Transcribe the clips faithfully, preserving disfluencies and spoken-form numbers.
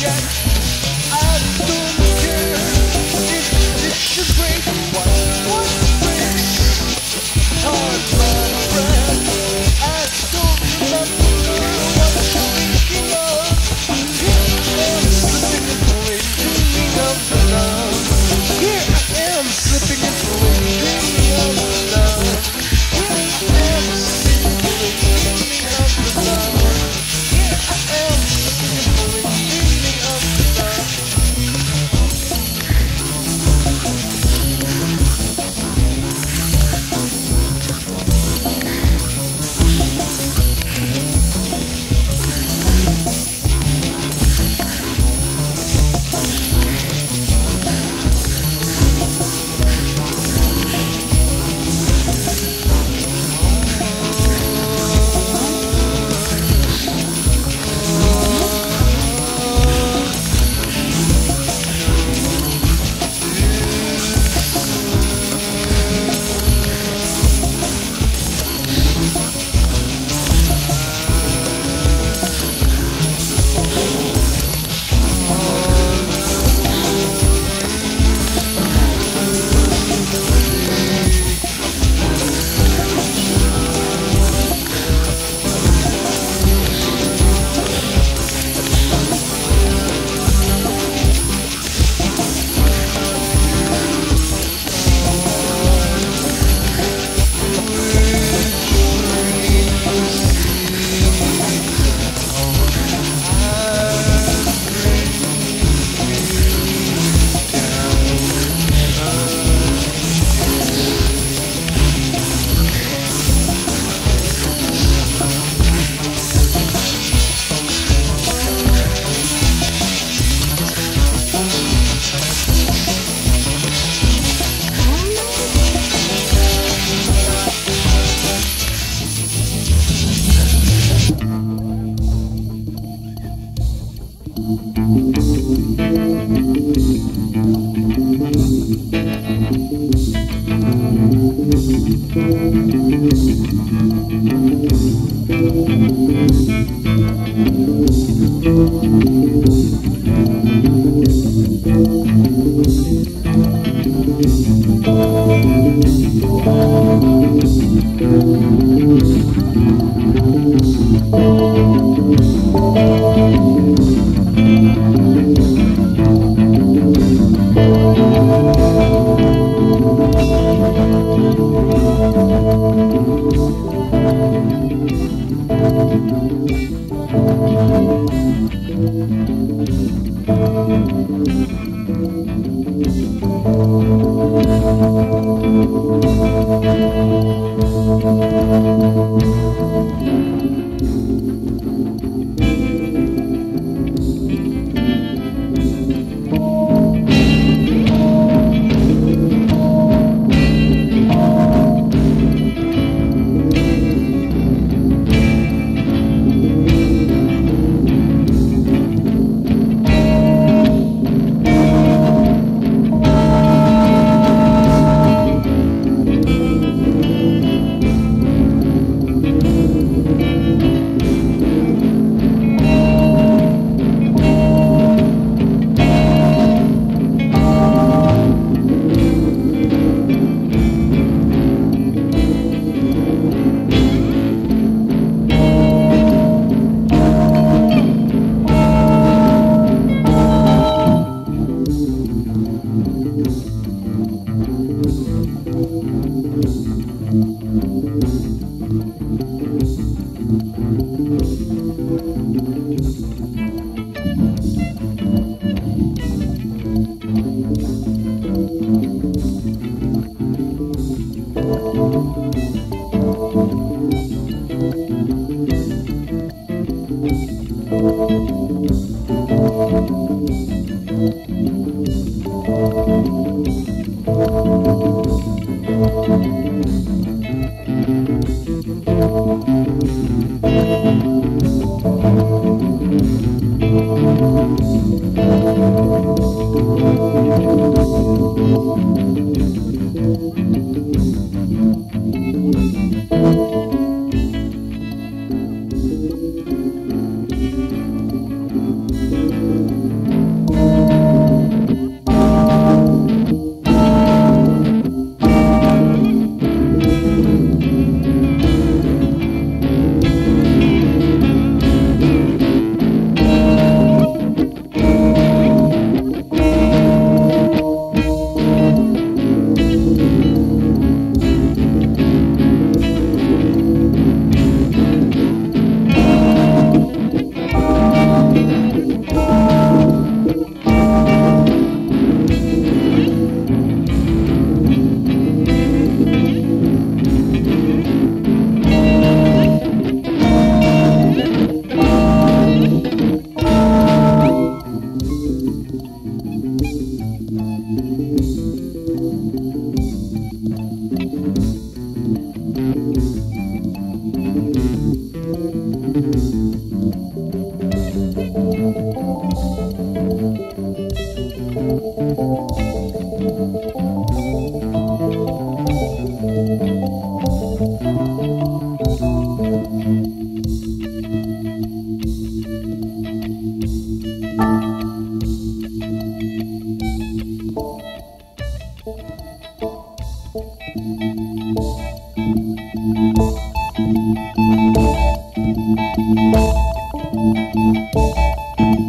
Thank you.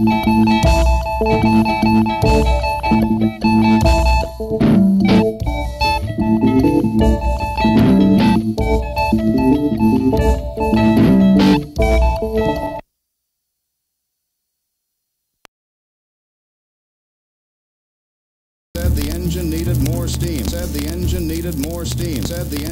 Have the engine needed more steam? Have the engine needed more steam? Have the engine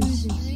Vision.